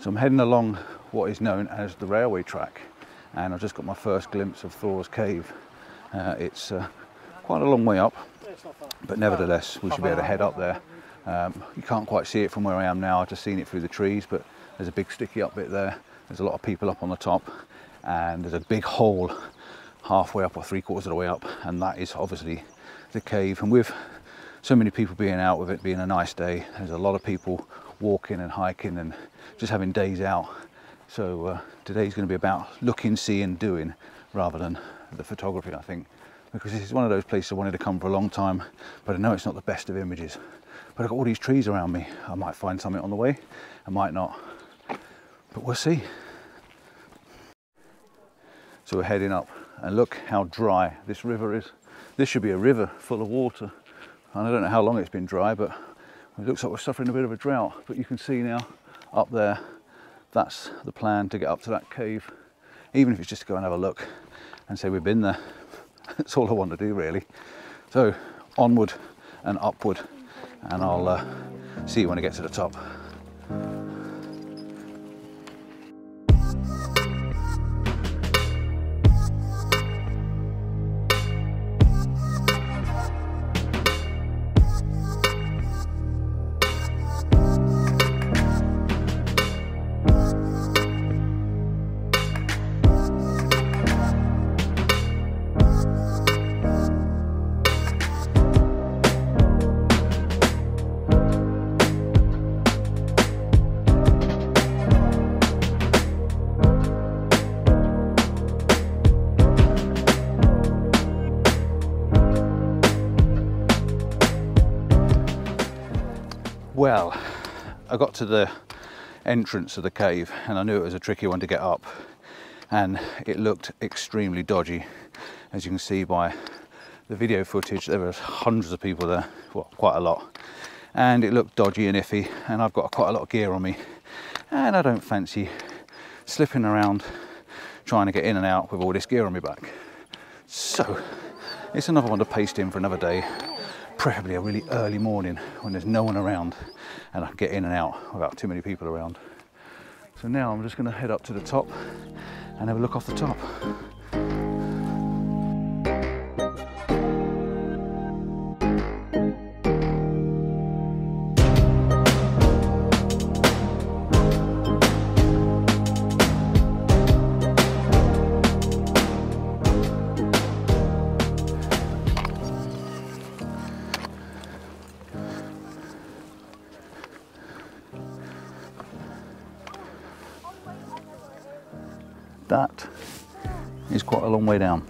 So I'm heading along what is known as the railway track, and I've just got my first glimpse of Thor's Cave. It's quite a long way up, but nevertheless we should be able to head up there. You can't quite see it from where I am now. I've just seen it through the trees, but there's a big sticky up bit there. There's a lot of people up on the top, and there's a big hole halfway up or three-quarters of the way up, and that is obviously the cave. And with so many people being out, with it being a nice day, there's a lot of people walking and hiking and just having days out. So today's going to be about looking, seeing, doing, rather than the photography, I think, because this is one of those places I wanted to come for a long time, but I know it's not the best of images. But I've got all these trees around me. I might find something on the way, I might not, but we'll see. So we're heading up, and look how dry this river is. This should be a river full of water, and I don't know how long it's been dry, but it looks like we're suffering a bit of a drought. But you can see now up there, that's the plan to get up to that cave, even if it's just to go and have a look and say we've been there. That's all I want to do, really. So onward and upward, and I'll see you when I get to the top. Well, I got to the entrance of the cave, and I knew it was a tricky one to get up, and it looked extremely dodgy. As you can see by the video footage, there were hundreds of people there, well, quite a lot, and it looked dodgy and iffy, and I've got quite a lot of gear on me, and I don't fancy slipping around trying to get in and out with all this gear on my back. So it's another one to paste in for another day. Preferably a really early morning when there's no one around and I can get in and out without too many people around. So now I'm just going to head up to the top and have a look off the top. That is quite a long way down.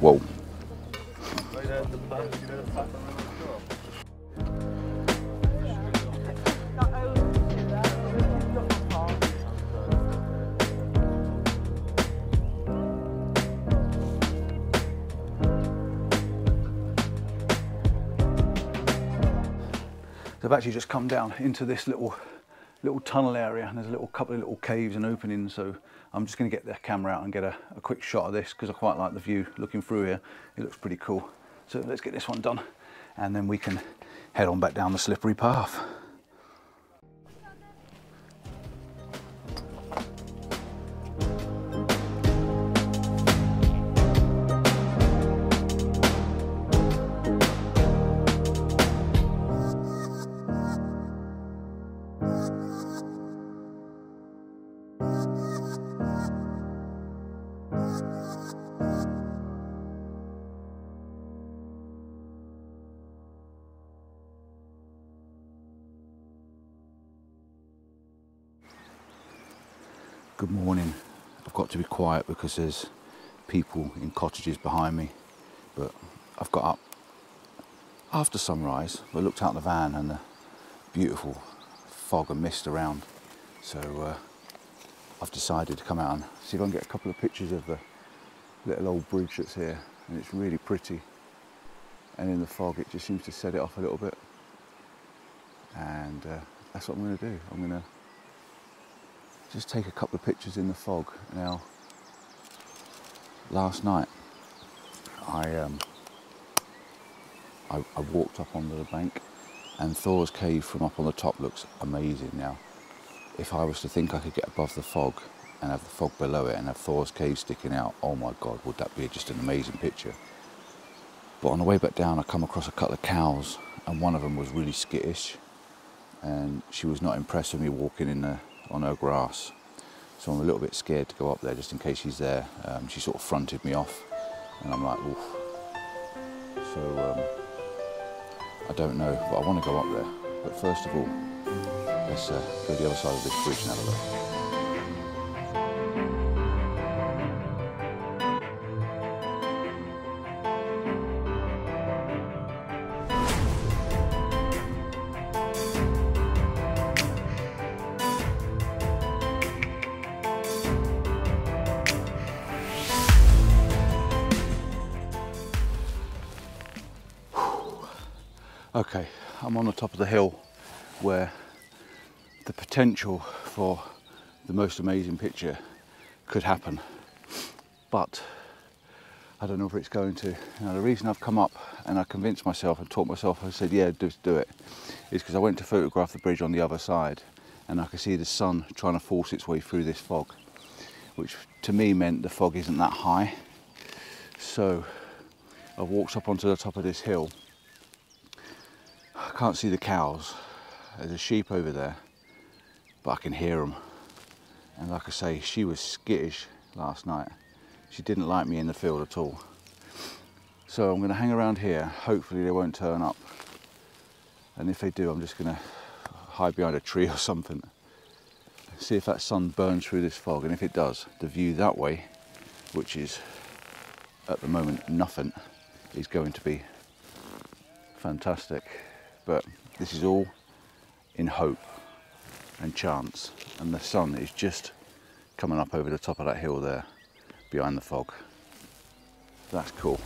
Whoa. I've actually just come down into this little tunnel area, and there's a couple of little caves and openings, so I'm just going to get the camera out and get a quick shot of this, because I quite like the view looking through here. It looks pretty cool. So let's get this one done, and then we can head on back down the slippery path. Good morning. I've got to be quiet because there's people in cottages behind me, but I've got up after sunrise. I looked out the van and the beautiful fog and mist around, so I've decided to come out and see if I can get a couple of pictures of the little old bridge that's here, and it's really pretty, and in the fog it just seems to set it off a little bit, and that's what I'm going to do. I'm going to just take a couple of pictures in the fog. Now, last night I I walked up onto the bank, and Thor's Cave from up on the top looks amazing now. If I was to think I could get above the fog and have the fog below it and have Thor's Cave sticking out, oh my God, would that be just an amazing picture. But on the way back down I come across a couple of cows, and one of them was really skittish, and she was not impressed with me walking on her grass. So I'm a little bit scared to go up there just in case she's there. She sort of fronted me off, and I'm like, oof. So I don't know, but I want to go up there. But first of all, let's go to the other side of this bridge and have a look. Okay, I'm on the top of the hill where the potential for the most amazing picture could happen, but I don't know if it's going to. Now, the reason I've come up and I convinced myself and taught myself, I said, yeah, just do it, is because I went to photograph the bridge on the other side, and I could see the sun trying to force its way through this fog, which to me meant the fog isn't that high. So I walked up onto the top of this hill. I can't see the cows, there's a sheep over there, but I can hear them. And like I say, she was skittish last night. She didn't like me in the field at all. So I'm going to hang around here, hopefully they won't turn up. And if they do, I'm just going to hide behind a tree or something. See if that sun burns through this fog, and if it does, the view that way, which is at the moment nothing, is going to be fantastic. But this is all in hope and chance, and the sun is just coming up over the top of that hill there behind the fog. That's cool.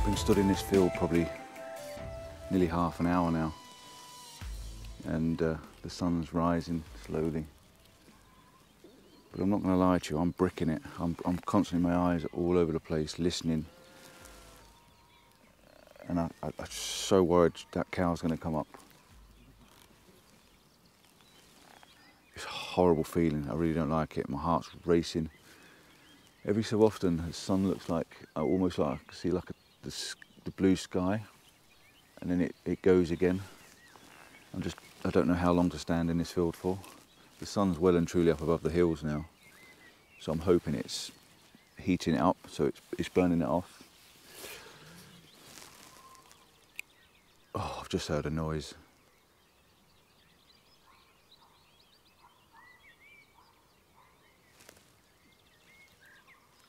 I've stood in this field probably nearly half an hour now, and the sun's rising slowly, but I'm not going to lie to you, I'm bricking it. I'm constantly, my eyes are all over the place listening, and I'm so worried that cow's going to come up. It's a horrible feeling, I really don't like it, my heart's racing. Every so often the sun looks like, almost like I can see like the blue sky, and then it goes again. I don't know how long to stand in this field for. The sun's well and truly up above the hills now, so I'm hoping it's heating it up, so it's burning it off. Oh, I've just heard a noise.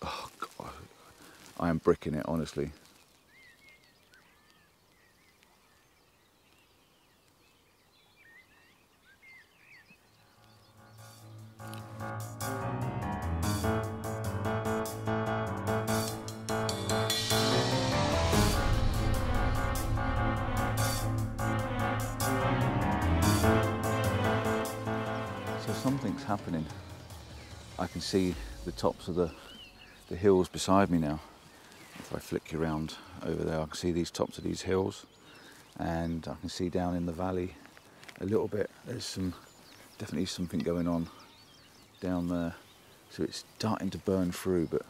Oh God, I am bricking it, honestly. Something's happening. I can see the tops of the hills beside me now. If I flick you around over there, I can see these tops of these hills, and I can see down in the valley a little bit. There's definitely something going on down there. So it's starting to burn through, but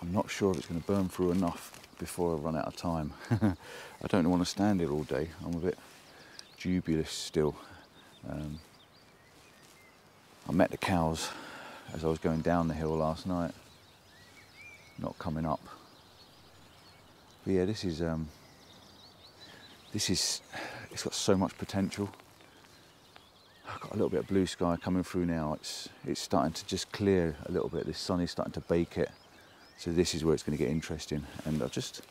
I'm not sure if it's going to burn through enough before I run out of time. I don't want to stand here all day. I'm a bit dubious still. I met the cows as I was going down the hill last night, not coming up. But yeah, it's got so much potential. I've got a little bit of blue sky coming through now. It's starting to just clear a little bit. This sun is starting to bake it. So this is where it's going to get interesting. And I've just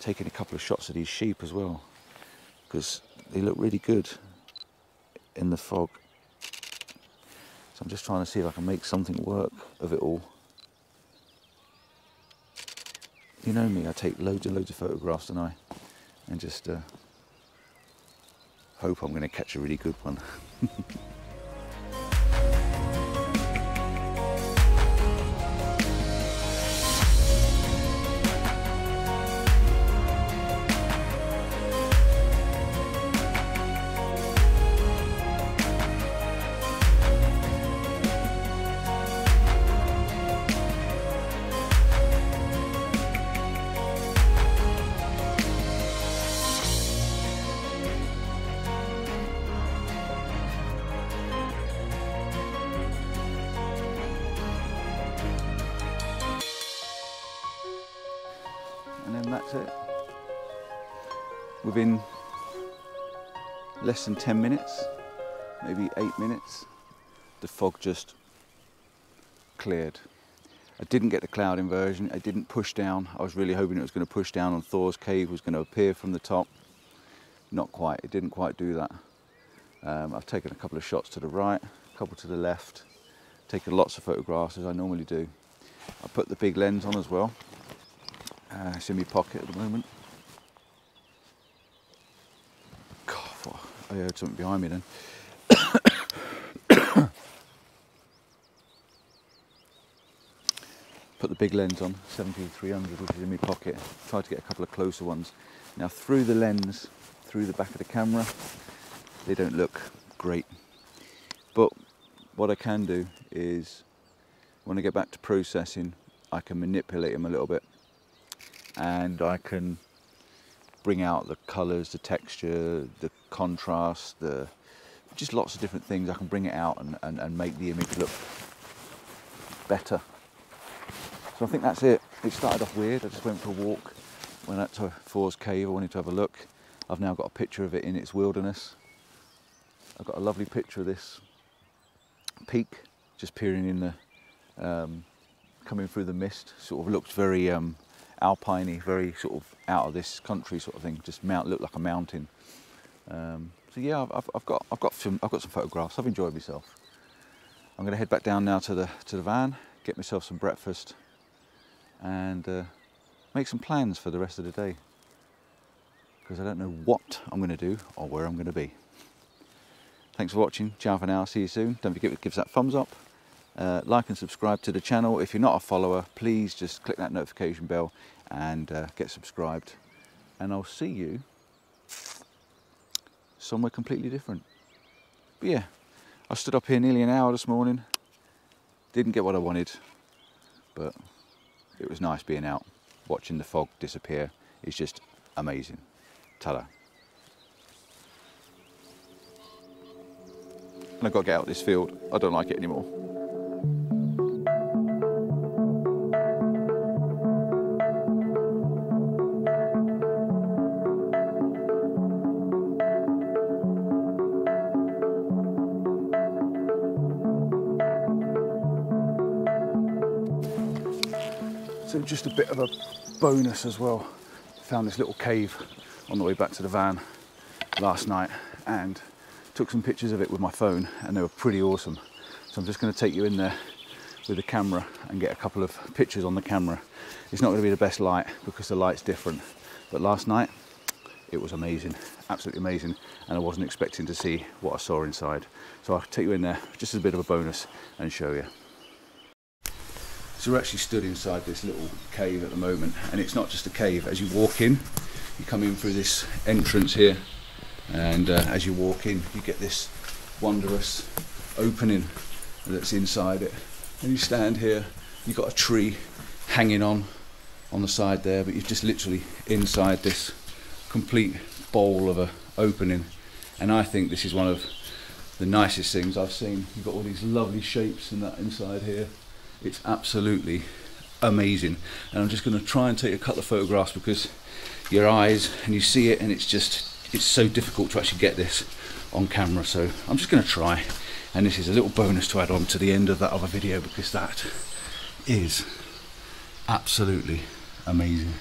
taken a couple of shots of these sheep as well, because they look really good in the fog. I'm just trying to see if I can make something work of it all. You know me, I take loads and loads of photographs and I just hope I'm going to catch a really good one. And then that's it. Within less than 10 minutes, maybe 8 minutes, the fog just cleared. I didn't get the cloud inversion, it didn't push down. I was really hoping it was going to push down on Thor's Cave, was going to appear from the top. Not quite, it didn't quite do that. I've taken a couple of shots to the right, a couple to the left, taken lots of photographs as I normally do. I put the big lens on as well. It's in my pocket at the moment. God, I heard something behind me then. Put the big lens on, 17-300, which is in my pocket. Tried to get a couple of closer ones. Now through the lens, through the back of the camera, they don't look great. But what I can do is, when I get back to processing, I can manipulate them a little bit. And I can bring out the colours, the texture, the contrast, just lots of different things. I can bring it out and make the image look better. So I think that's it. It started off weird. I just went for a walk, went out to Thor's Cave. I wanted to have a look. I've now got a picture of it in its wilderness. I've got a lovely picture of this peak just peering in the, coming through the mist. Sort of looks very alpine-y, very sort of out of this country sort of thing. Just looked like a mountain. So yeah, I've got some photographs. I've enjoyed myself. I'm going to head back down now to the van, get myself some breakfast, and make some plans for the rest of the day, because I don't know what I'm going to do or where I'm going to be. Thanks for watching. Ciao for now. See you soon. Don't forget to give us that thumbs up. Like and subscribe to the channel. If you're not a follower, please just click that notification bell and get subscribed. And I'll see you somewhere completely different. But yeah, I stood up here nearly an hour this morning. Didn't get what I wanted, but it was nice being out. Watching the fog disappear is just amazing. Ta-da. And I've got to get out of this field. I don't like it anymore. So just a bit of a bonus as well, found this little cave on the way back to the van last night and took some pictures of it with my phone, and they were pretty awesome. So I'm just going to take you in there with the camera and get a couple of pictures on the camera. It's not going to be the best light because the light's different, but last night it was amazing, absolutely amazing, and I wasn't expecting to see what I saw inside. So I'll take you in there just as a bit of a bonus and show you. So we're actually stood inside this little cave at the moment, and it's not just a cave. As you walk in, you come in through this entrance here, and as you walk in, you get this wondrous opening that's inside it. And you stand here, you've got a tree hanging on the side there, but you're just literally inside this complete bowl of a opening. And I think this is one of the nicest things I've seen. You've got all these lovely shapes and that inside here. It's absolutely amazing, and I'm just going to try and take a couple of photographs because your eyes and you see it, and it's so difficult to actually get this on camera, so I'm just going to try. And this is a little bonus to add on to the end of that other video because that is absolutely amazing.